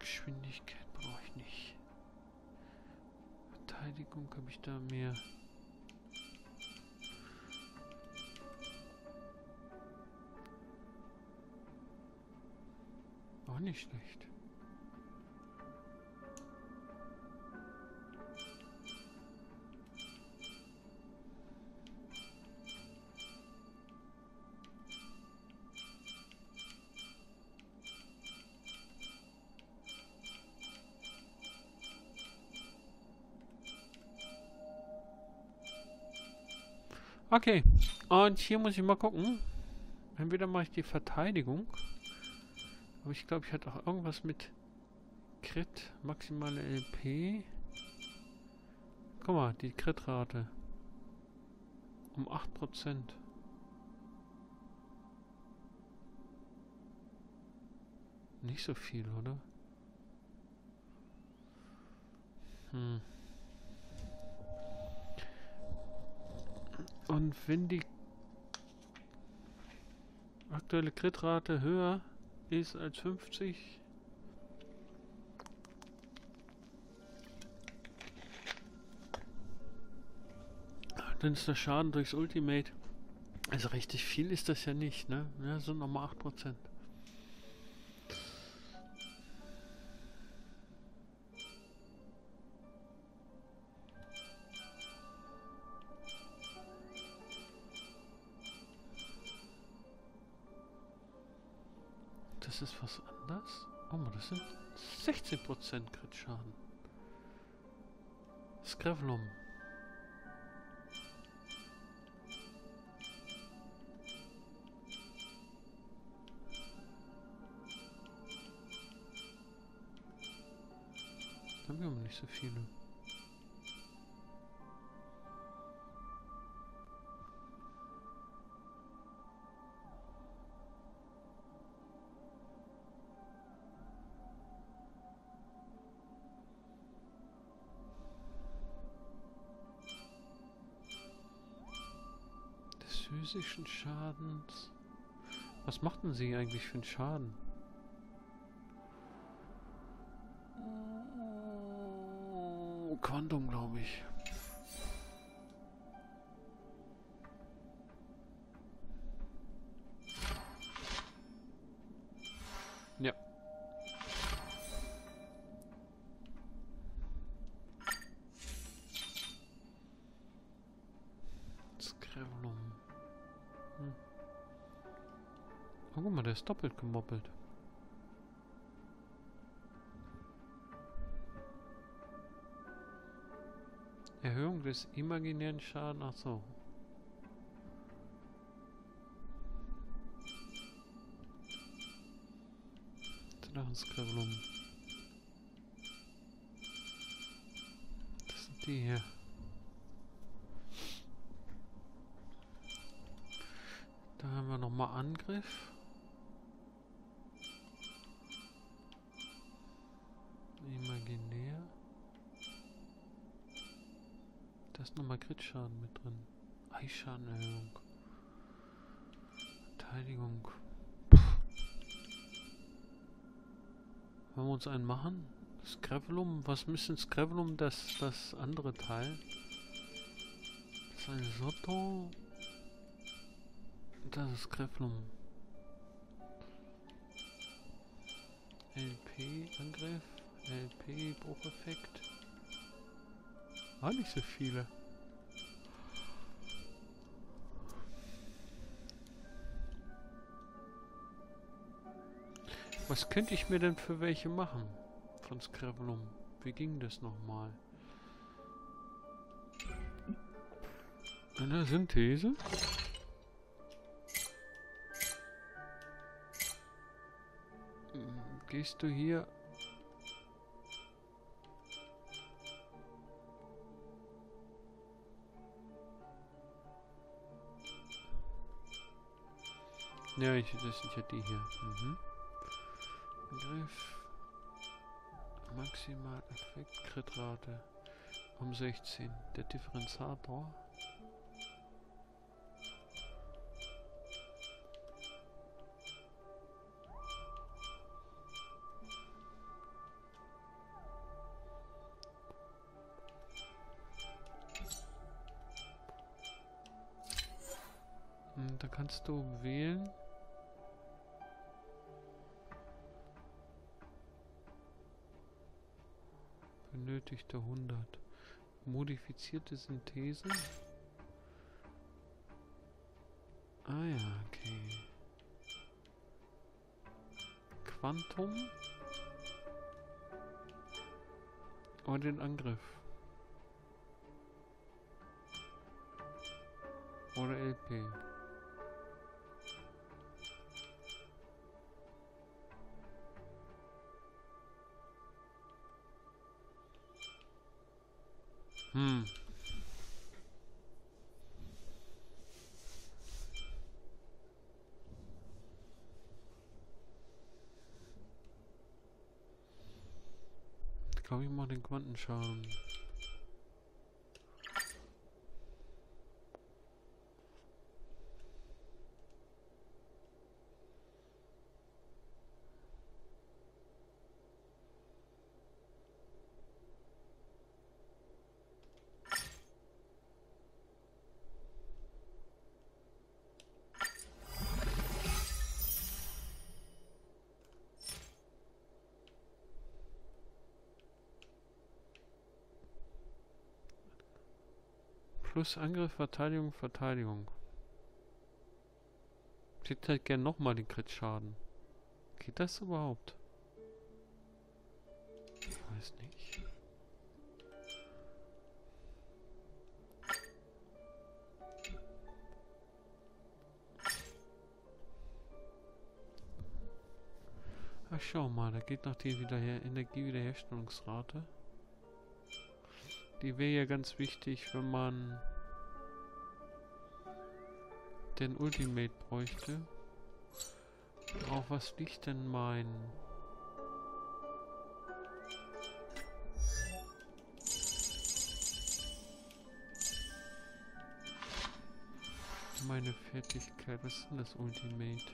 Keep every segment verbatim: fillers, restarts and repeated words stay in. Geschwindigkeit brauche ich nicht. Verteidigung habe ich da mehr. Auch nicht schlecht. Okay, und hier muss ich mal gucken. Entweder mache ich die Verteidigung. Aber ich glaube, ich hatte auch irgendwas mit Crit, maximale L P. Guck mal, die Crit-Rate. Um acht Prozent. Nicht so viel, oder? Hm. Und wenn die aktuelle Crit-Rate höher ist als fünfzig, dann ist der Schaden durchs Ultimate. Also richtig viel ist das ja nicht, ne? Ja, sind nochmal acht Prozent. Das ist was anders. Oh mal, das sind sechzehn Prozent Crit-Schaden. Skrevlum. Da haben wir aber nicht so viele. Physischen Schadens. Was machten sie eigentlich für einen Schaden? Quantum, glaube ich. Ja. Skrevlum. Oh, guck mal, der ist doppelt gemoppelt. Erhöhung des imaginären Schadens. Ach so. Das ist Das sind die hier. Da haben wir nochmal Angriff. Imaginär. Da ist nochmal Crit-Schaden mit drin. Eisschadenerhöhung. Verteidigung. Puh. Wollen wir uns einen machen? Skrevlum. Was müssen Skrevlum? Das, das andere Teil. Das ist ein Sotto. Das ist Skrevlum. L P Angriff, L P Brucheffekt. Auch nicht so viele. Was könnte ich mir denn für welche machen? Von Skrevlum. Wie ging das nochmal? Eine Synthese? Gehst du hier? Ja, ich, das sind ja die hier. Mhm. Angriff. Maximal Effekt. Kritrate. Um sechzehn. Der Differenziator. da kannst du wählen. Benötigte hundert. Modifizierte Synthese. Ah ja, okay. Quantum. Und den Angriff. Oder L P. Hm. Ich glaube, ich mache den Quantenschaden. Plus Angriff, Verteidigung, Verteidigung. Ich hätte halt gerne nochmal den Crit-Schaden. Geht das überhaupt? Ich weiß nicht. Ach, schau mal, da geht noch die Wiederher- Energiewiederherstellungsrate. Die wäre ja ganz wichtig, wenn man den Ultimate bräuchte. Auch was liegt denn mein... meine Fertigkeit, was ist denn das Ultimate?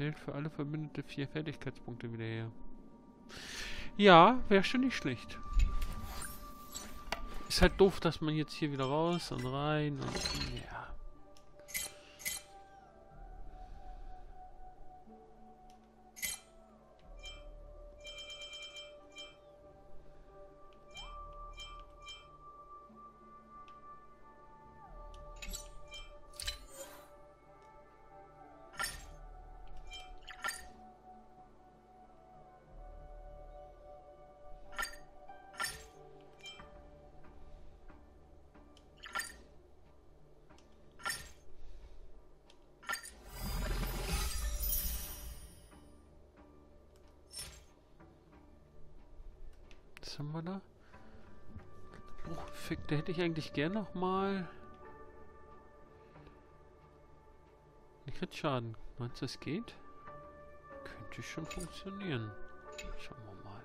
Stellt für alle Verbündete vier Fertigkeitspunkte wieder her. Ja, wäre schon nicht schlecht. Ist halt doof, dass man jetzt hier wieder raus und rein und... ja. Haben wir da? Oh, fick, da hätte ich eigentlich gern nochmal einen Crit-Schaden. Meinst du, das geht? Könnte schon funktionieren. Schauen wir mal.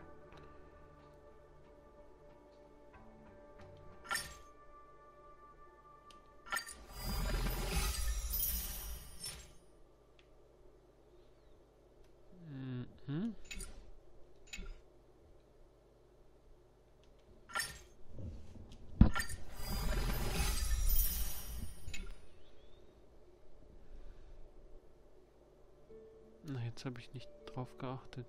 Jetzt habe ich nicht drauf geachtet.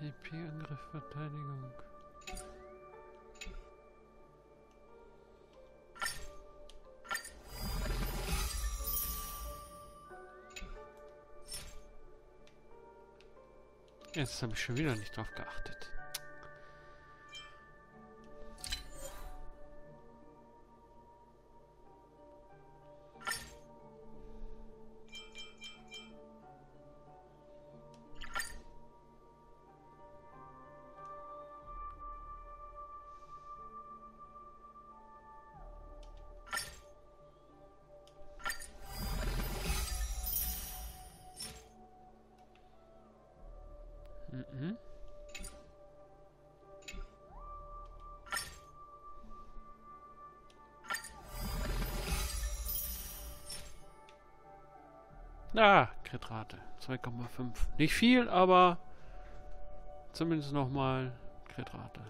L P-Angriff, Verteidigung. Jetzt habe ich schon wieder nicht drauf geachtet. Ah, Kritrate. zwei Komma fünf. Nicht viel, aber zumindest nochmal Kritrate.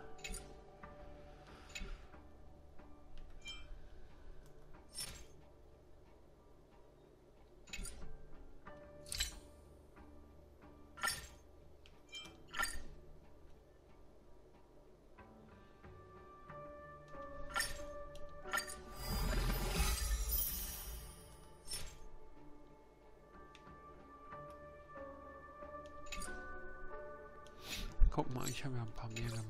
Guck mal, ich habe ja ein paar mehr gemacht.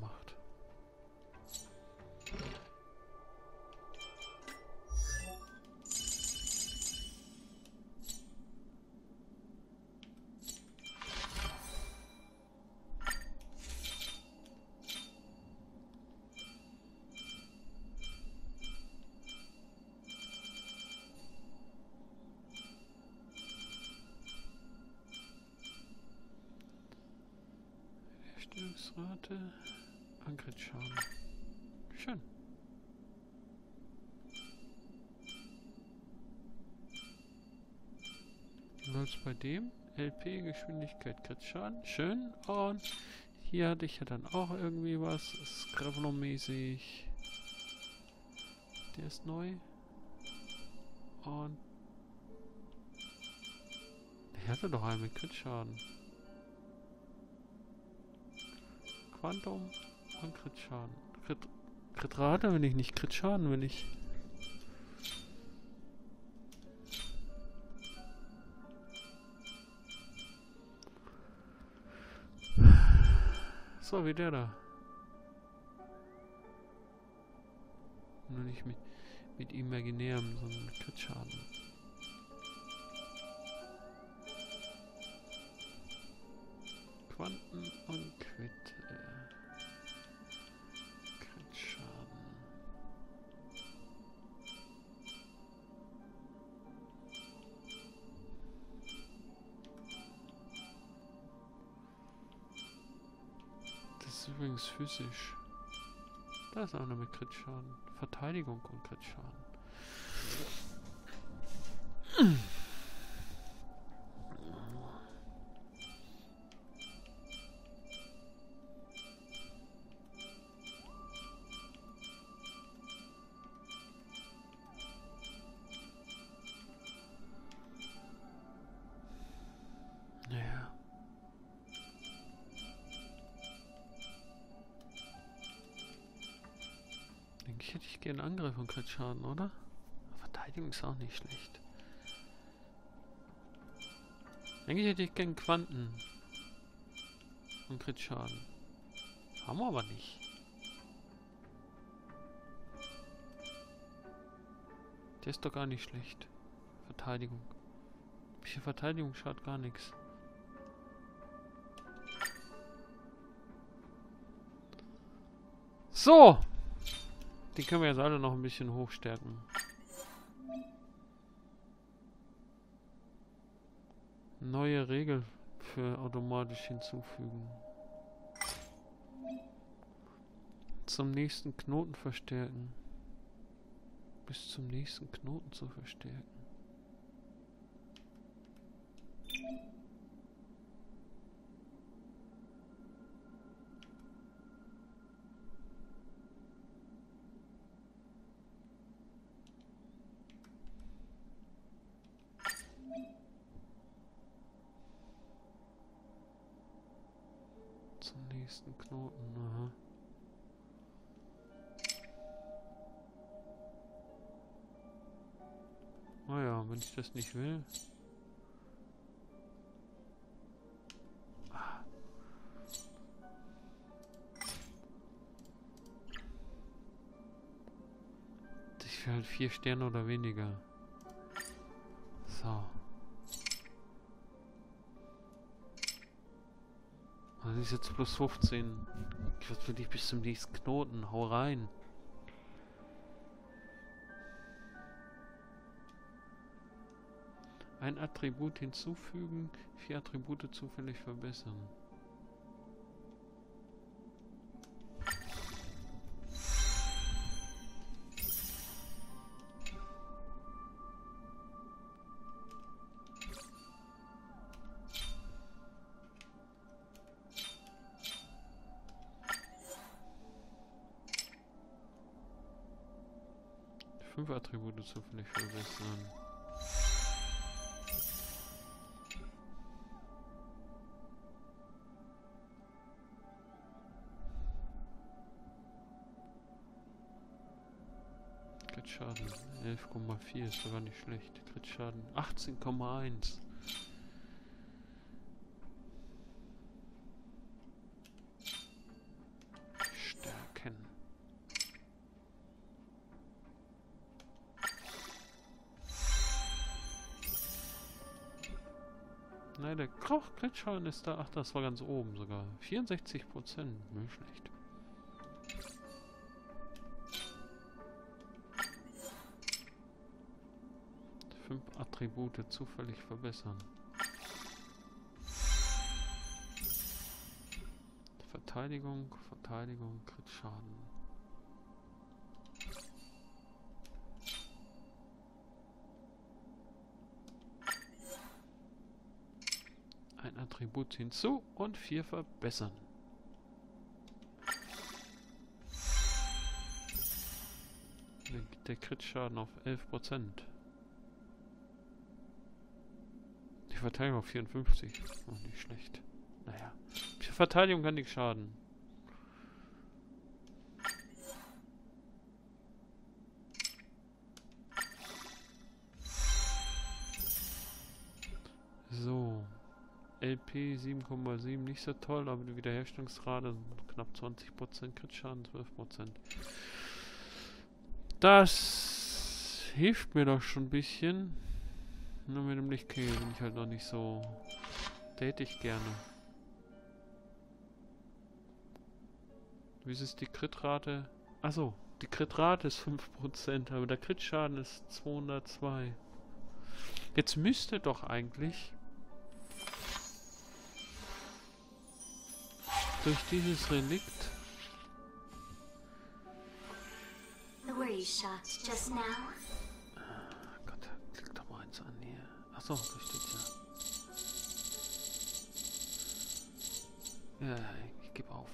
Rate, Angriffsschaden. Schön. Los bei dem. L P, Geschwindigkeit, Kritzschaden. Schön. Und hier hatte ich ja dann auch irgendwie was. Skravno-mäßig. Der ist neu. Und der hatte doch einen mit Kritzschaden. Quantum und Kritschaden. Krit, Kritrate will ich nicht, Kritschaden will ich. So wie der da. Nur nicht mit, mit imaginärem, sondern mit Kritschaden. Quanten und Quit. Übrigens physisch. Da ist auch noch mit Kritschaden. Verteidigung und Kritschaden. Hätte ich gerne Angriff und Kritzschaden, oder? Verteidigung ist auch nicht schlecht. Eigentlich hätte ich gerne Quanten und Kritzschaden. Haben wir aber nicht. Der ist doch gar nicht schlecht. Verteidigung. Ein bisschen Verteidigung schadet gar nichts. So! Die können wir jetzt alle noch ein bisschen hochstärken. Neue Regel für automatisch hinzufügen. Zum nächsten Knoten verstärken. Bis zum nächsten Knoten zu verstärken. Nächsten Knoten, aha. Naja, wenn ich das nicht will. Ah. Ich will halt vier Sterne oder weniger. So. Das ist jetzt plus fünfzehn. Was will ich bis zum nächsten Knoten? Hau rein. Ein Attribut hinzufügen, vier Attribute zufällig verbessern. fünf Attribute zufällig verbessern. Schaden elf Komma vier ist sogar nicht schlecht. Kritschaden achtzehn Komma eins. Stärken. Nein, der Kritschaden ist da. Ach, das war ganz oben sogar. vierundsechzig Prozent. Nicht schlecht. Attribute zufällig verbessern. Verteidigung, Verteidigung, Kritschaden. Ein Attribut hinzu und vier verbessern. Dann geht der Kritschaden auf elf Prozent. Verteidigung auf vierundfünfzig. Oh, nicht schlecht. Naja. Verteidigung kann nichts schaden. So. L P sieben Komma sieben. Nicht so toll, aber die Wiederherstellungsrate knapp zwanzig Prozent. Kritschaden zwölf Prozent. Das hilft mir doch schon ein bisschen. Nur mit dem Lichtkegel bin ich halt noch nicht so. Da hätte ich gerne. Wie ist die Kritrate? Achso, die Kritrate ist fünf Prozent, aber der Kritschaden ist zweihundertzwei. Jetzt müsste doch eigentlich durch dieses Relikt. An hier. Achso, da steht's ja. Ja, ich gebe auf.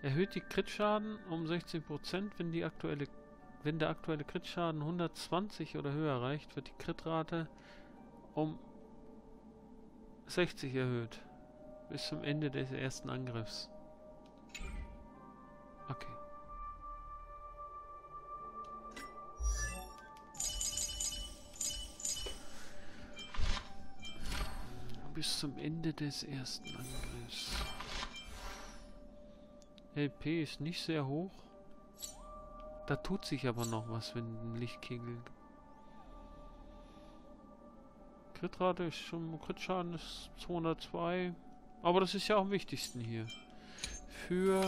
Erhöht die Kritschaden um sechzehn Prozent, wenn die aktuelle, wenn der aktuelle Kritschaden hundertzwanzig oder höher erreicht, wird die Kritrate um sechzig erhöht. Bis zum Ende des ersten Angriffs. Okay. Bis zum Ende des ersten Angriffs. L P ist nicht sehr hoch. Da tut sich aber noch was, wenn ein Lichtkegel. Kritrate ist schon. Kritschaden ist zweihundertzwei. Aber das ist ja auch am wichtigsten hier. Für.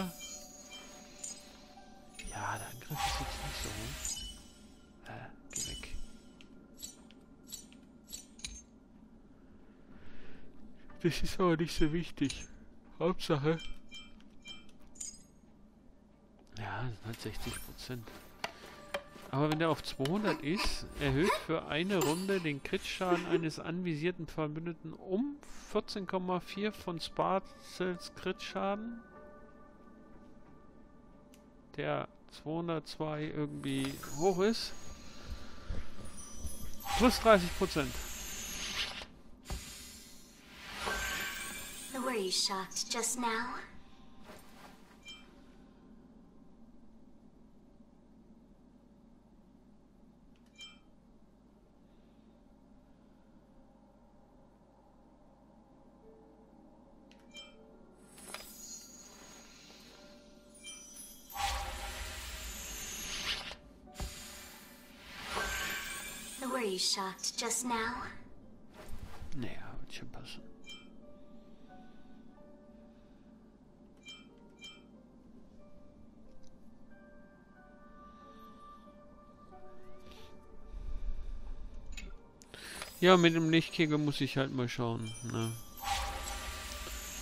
Ja, der Angriff ist jetzt nicht so hoch. Äh, geh weg. Das ist aber nicht so wichtig. Hauptsache. Ja, das sind halt sechzig Prozent. Aber wenn der auf zweihundert ist, erhöht für eine Runde den Kritschaden eines anvisierten Verbündeten um vierzehn Komma vier von Sparzels Kritschaden. Der zweihundertzwei irgendwie hoch ist. Plus dreißig Prozent. Were you shocked just now? Were you shocked just now? Naja, wird schon passen. Ja, mit dem Lichtkegel muss ich halt mal schauen, ne?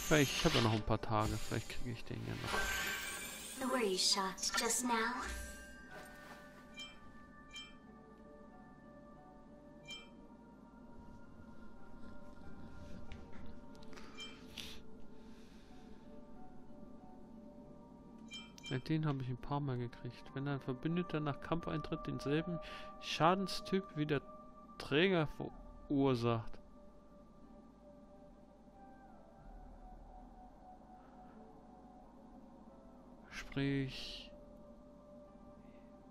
Vielleicht, ich habe ja noch ein paar Tage, vielleicht kriege ich den ja noch. Were you shocked just now? Den habe ich ein paar Mal gekriegt. Wenn ein Verbündeter nach Kampfeintritt denselben Schadenstyp wie der Träger verursacht. Sprich,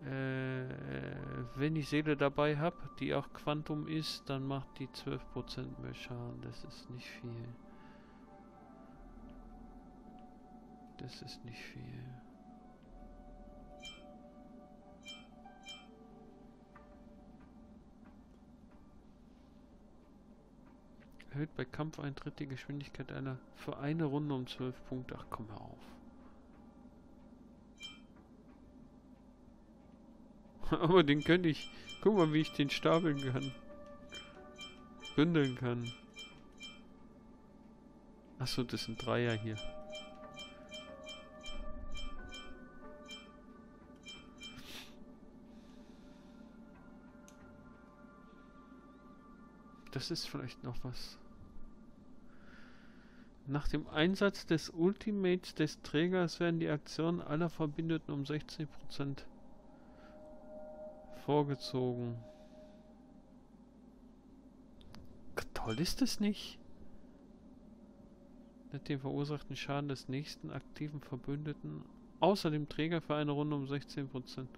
äh, wenn ich Seele dabei habe, die auch Quantum ist, dann macht die zwölf Prozent mehr Schaden. Das ist nicht viel. Das ist nicht viel. Erhöht bei Kampfeintritt die Geschwindigkeit einer für eine Runde um zwölf Punkte. Ach, komm mal auf. Aber den könnte ich. Guck mal, wie ich den stapeln kann. Bündeln kann. Achso, das sind Dreier hier. Das ist vielleicht noch was. Nach dem Einsatz des Ultimates des Trägers werden die Aktionen aller Verbündeten um sechzehn Prozent vorgezogen. Toll ist es nicht? Mit dem verursachten Schaden des nächsten aktiven Verbündeten außer dem Träger für eine Runde um sechzehn Prozent.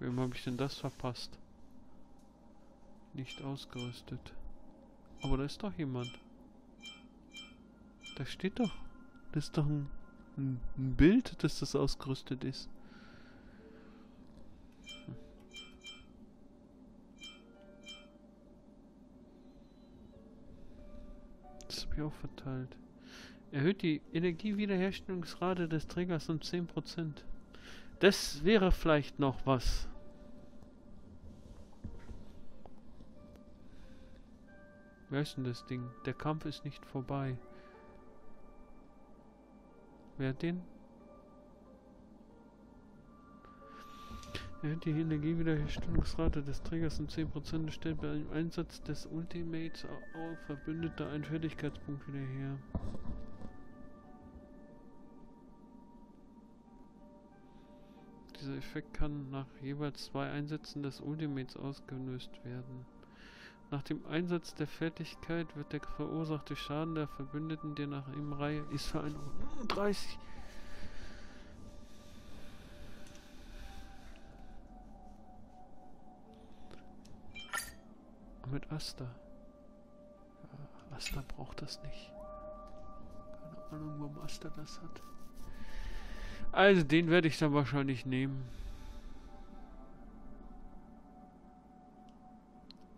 Wem habe ich denn das verpasst? Nicht ausgerüstet. Aber da ist doch jemand. Da steht doch. Das ist doch ein, ein, ein Bild, dass das ausgerüstet ist. Hm. Das habe ich auch verteilt. Erhöht die Energiewiederherstellungsrate des Trägers um zehn Prozent. Das wäre vielleicht noch was. Wer ist denn das Ding? Der Kampf ist nicht vorbei. Wer hat den? Die Energiewiederherstellungsrate des Trägers um zehn Prozent stellt bei einem Einsatz des Ultimates auf Verbündete einen Fertigkeitspunkt wieder her. Dieser Effekt kann nach jeweils zwei Einsätzen des Ultimates ausgelöst werden. Nach dem Einsatz der Fertigkeit wird der verursachte Schaden der Verbündeten, der nach ihm Reihe ist, für eine Runde dreißig. Mit Asta. Ja, Asta braucht das nicht. Keine Ahnung, warum Asta das hat. Also den werde ich dann wahrscheinlich nehmen.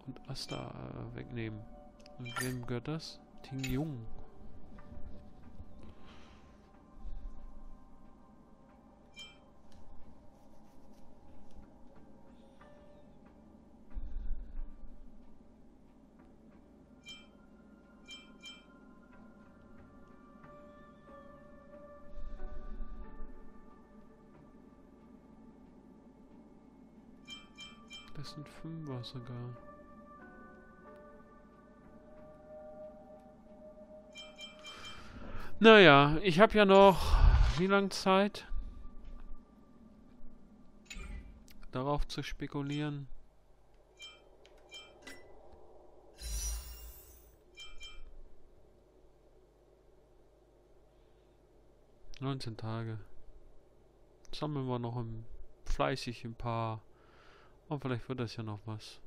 Und Asta äh, wegnehmen. Und wem gehört das? Ting Jung. Das sind Fünfer sogar. Naja, ich habe ja noch wie lange Zeit, darauf zu spekulieren. neunzehn Tage. Sammeln wir noch im, fleißig ein paar. Oh, vielleicht wird das ja noch was.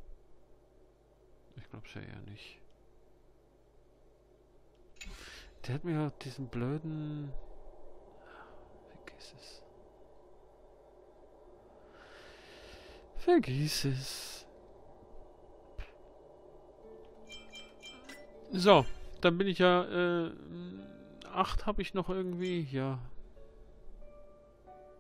Ich glaub's ja eher nicht. Der hat mir halt diesen blöden... Vergiss es. Vergiss es. So, dann bin ich ja... Äh, acht habe ich noch irgendwie, ja.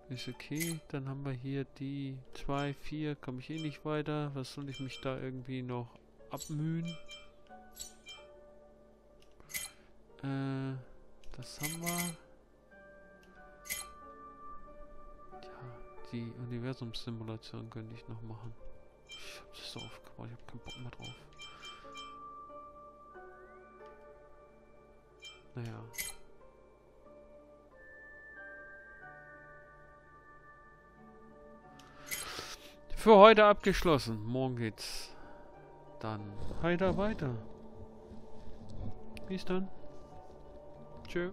Ist okay, dann haben wir hier die zwei, vier, komme ich eh nicht weiter. Was soll ich mich da irgendwie noch abmühen? Äh, das haben wir. Ja, die Universumssimulation könnte ich noch machen. Ich hab das so aufgebaut, ich hab keinen Bock mehr drauf. Naja. Für heute abgeschlossen. Morgen geht's dann heiter weiter. Bis dann. Tschö.